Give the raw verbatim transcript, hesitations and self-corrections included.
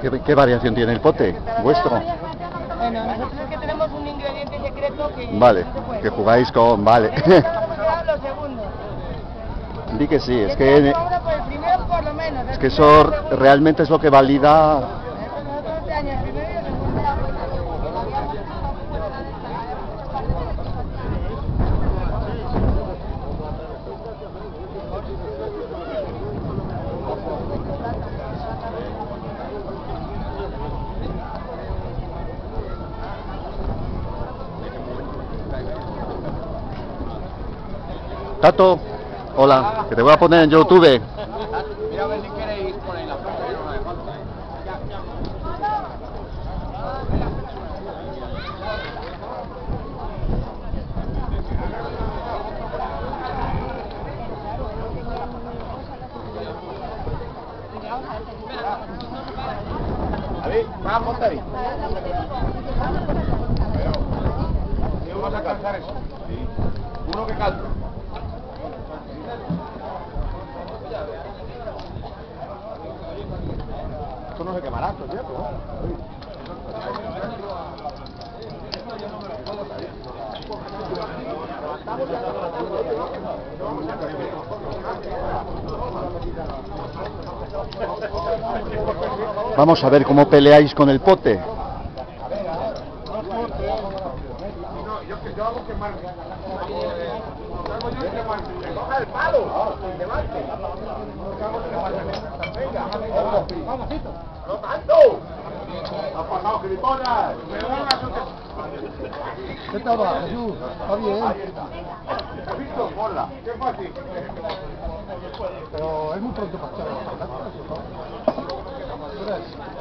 ¿Qué, ¿Qué variación tiene el pote vuestro? Bueno, nosotros es que tenemos un ingrediente secreto que... Vale, que jugáis con... Vale. Di que sí, es que... Es que eso realmente es lo que valida... Tato, hola, que te voy a poner en YouTube. Mira a ver si queréis poner la foto, no me falta, ¿eh? A ver, más a montar ahí. Pero, ¿vas a calzar eso? Sí. Uno que calza. No se quemará, ¿no es cierto? Vamos a ver cómo peleáis con el pote. A ver, a ver. No, yo que yo hago quemar. Que coja el palo, que levante. Venga, ¡no tanto! ¡Ha pasado, gilipollas! ¿Qué tal va, Jesús? ¿Está bien? Ahí está. ¿Has visto? ¡Hola! ¡Qué fácil! Pero es muy pronto para estar.